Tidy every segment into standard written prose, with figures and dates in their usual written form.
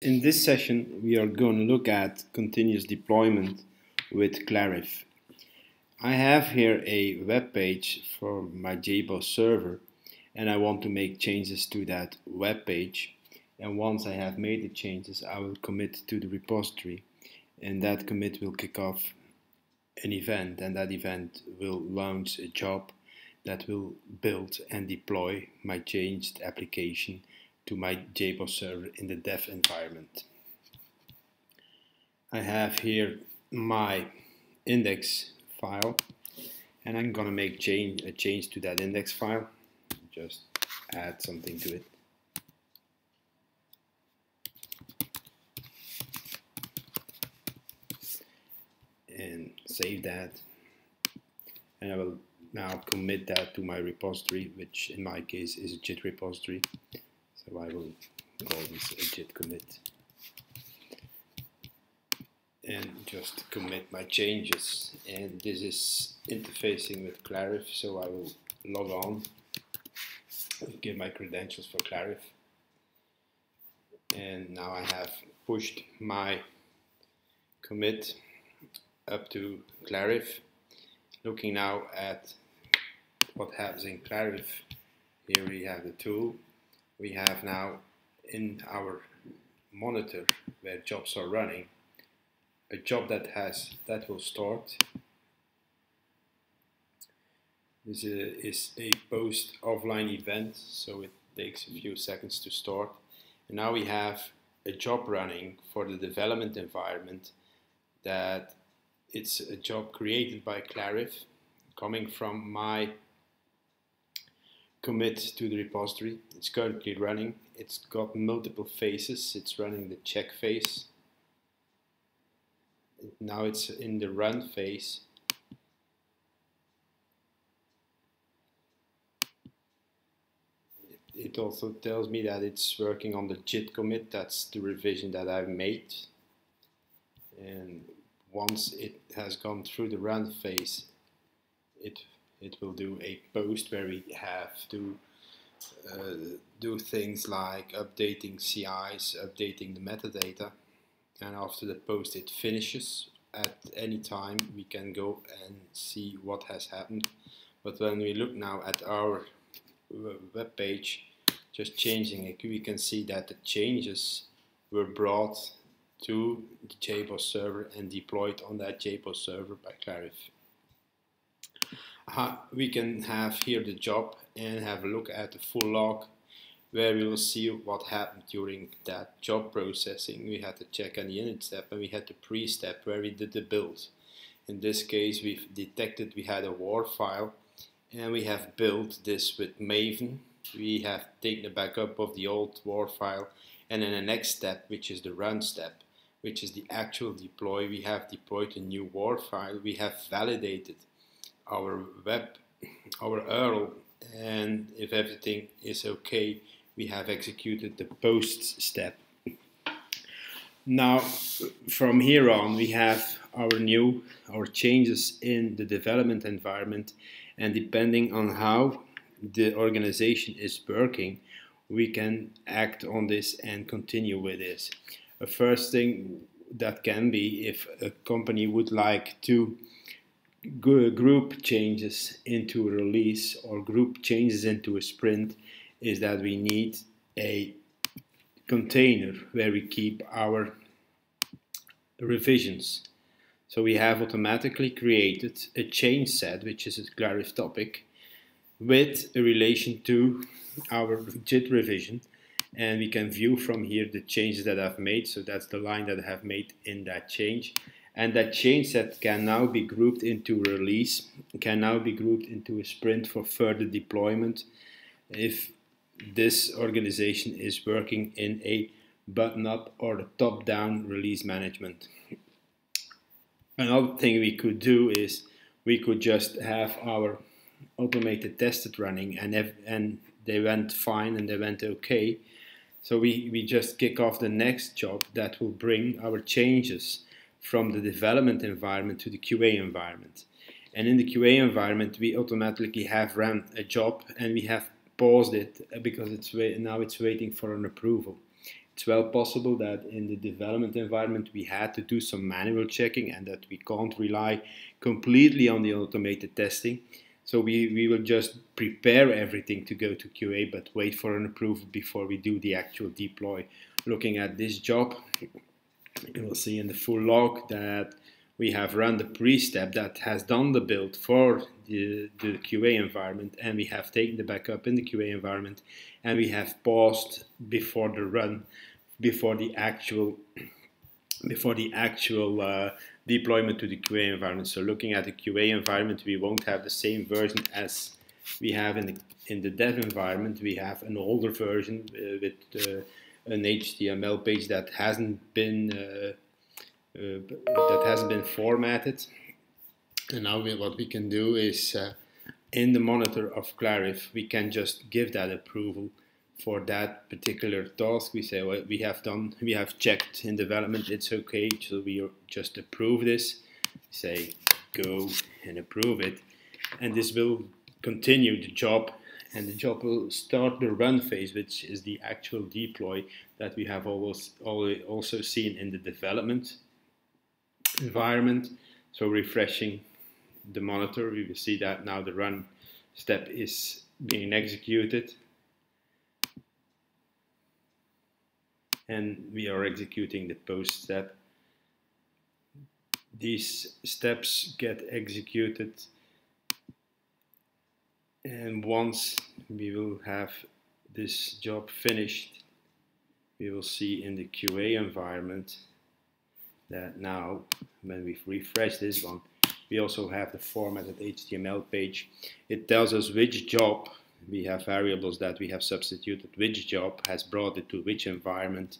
In this session, we are going to look at continuous deployment with Clarive. I have here a web page for my JBoss server, and I want to make changes to that web page. And once I have made the changes, I will commit to the repository, and that commit will kick off an event, and that event will launch a job that will build and deploy my changed application to my JBoss server in the dev environment. I have here my index file, and I'm gonna make a change to that index file. Just add something to it. And save that. And I will now commit that to my repository, which in my case is a Git repository. So I will call this a Git commit and just commit my changes. And this is interfacing with Clarive, so I will log on, give my credentials for Clarive, and now I have pushed my commit up to Clarive. Looking now at what happens in Clarive, here we have the tool. We have now in our monitor where jobs are running a job that will start. This is a post offline event, so it takes a few seconds to start. And now we have a job running for the development environment. That it's a job created by Clarive, coming from my commit to the repository. It's currently running. It's got multiple phases. It's running the check phase. Now it's in the run phase. It also tells me that it's working on the Git commit. That's the revision that I've made. And once it has gone through the run phase, it will do a post where we have to do things like updating CIs, updating the metadata, and after the post it finishes. At any time we can go and see what has happened. But when we look now at our web page, just changing it, we can see that the changes were brought to the JBoss server and deployed on that JBoss server by Clarive. We can have here the job and have a look at the full log where we will see what happened during that job processing. We had the check and the init step, and we had the pre-step where we did the build. In this case, we've detected we had a WAR file, and we have built this with Maven. We have taken a backup of the old WAR file, and in the next step, which is the run step, which is the actual deploy, we have deployed a new WAR file. We have validated our URL, and if everything is okay, we have executed the post step. Now from here on we have our changes in the development environment, and depending on how the organization is working, we can act on this and continue with this. The first thing that can be, if a company would like to group changes into a release or group changes into a sprint, is that we need a container where we keep our revisions. So we have automatically created a change set, which is a Clarive topic, with a relation to our Git revision, and we can view from here the changes that I've made. So that's the line that I have made in that change. And that change set can now be grouped into a release, can now be grouped into a sprint for further deployment if this organization is working in a button-up or a top-down release management. Another thing we could do is we could just have our automated testers running, and they went fine and they went okay. So we just kick off the next job that will bring our changes from the development environment to the QA environment. And in the QA environment, we automatically have ran a job, and we have paused it because now it's waiting for an approval. It's well possible that in the development environment we had to do some manual checking and that we can't rely completely on the automated testing. So we will just prepare everything to go to QA, but wait for an approval before we do the actual deploy. Looking at this job, you will see in the full log that we have run the pre-step that has done the build for the QA environment, and we have taken the backup in the QA environment, and we have paused before the run, before the actual deployment to the QA environment. So looking at the QA environment, we won't have the same version as we have in the dev environment. We have an older version with an HTML page that hasn't been formatted. And now what we can do is in the monitor of Clarive, we can just give that approval for that particular task. We say, well, we have checked in development, it's okay, so we just approve this. Say go and approve it, and this will continue the job, and the job will start the run phase, which is the actual deploy that we have also seen in the development environment. So refreshing the monitor, we will see that now the run step is being executed, and we are executing the post step. These steps get executed, and once we will have this job finished, we will see in the QA environment that now when we've refreshed this one, we also have the formatted HTML page. It tells us which job, we have variables that we have substituted, which job has brought it to which environment,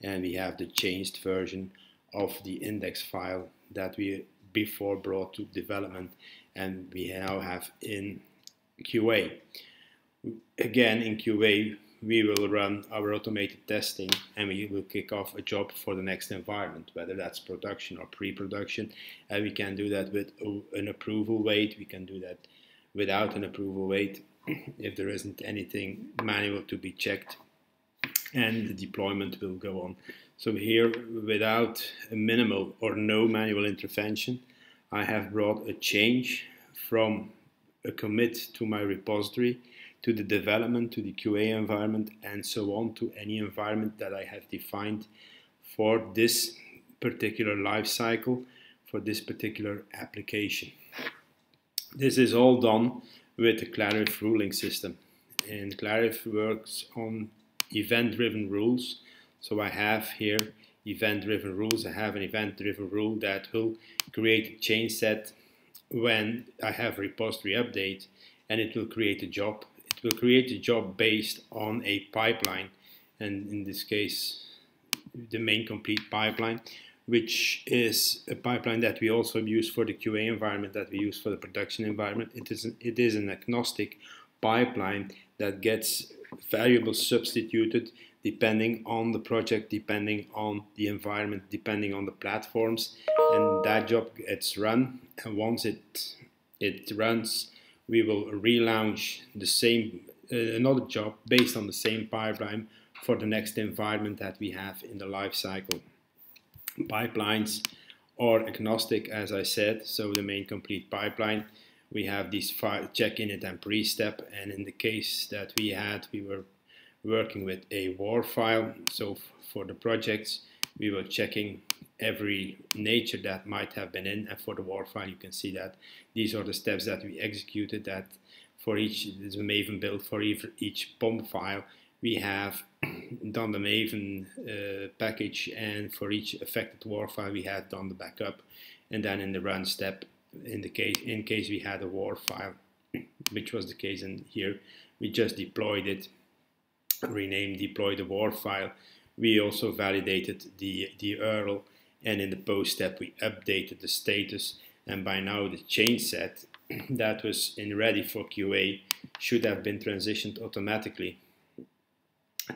and we have the changed version of the index file that we before brought to development, and we now have in QA. Again, in QA we will run our automated testing, and we will kick off a job for the next environment, whether that's production or pre-production, and we can do that with an approval wait, we can do that without an approval wait, if there isn't anything manual to be checked, and the deployment will go on. So here, without a minimal or no manual intervention, I have brought a change from a commit to my repository, to the development, to the QA environment, and so on, to any environment that I have defined for this particular life cycle, for this particular application. This is all done with the Clarive ruling system. And Clarive works on event-driven rules. So I have here event-driven rules. I have an event-driven rule that will create a change set when I have repository update, and it will create a job. It will create a job based on a pipeline, and in this case, the main complete pipeline, which is a pipeline that we also use for the QA environment, that we use for the production environment. It is an agnostic pipeline that gets variables substituted depending on the project, depending on the environment, depending on the platforms, and that job gets run. And once it runs, we will relaunch the same another job based on the same pipeline for the next environment that we have in the life cycle. Pipelines are agnostic, as I said, so the main complete pipeline, we have these check init and pre-step, and in the case that we were working with a WAR file, so for the projects we were checking every nature that might have been in, and for the WAR file you can see that these are the steps that we executed, that for each, this is a Maven build, for each POM file we have done the Maven package, and for each affected WAR file we had done the backup, and then in the run step, in case we had a WAR file, which was the case in here, we just deployed it, renamed deploy the WAR file. We also validated the URL, and in the post step we updated the status, and by now the change set that was in ready for QA should have been transitioned automatically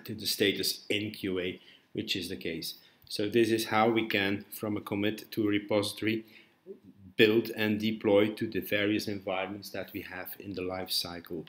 to the status in QA, which is the case. So this is how we can, from a commit to a repository, build and deploy to the various environments that we have in the life cycle.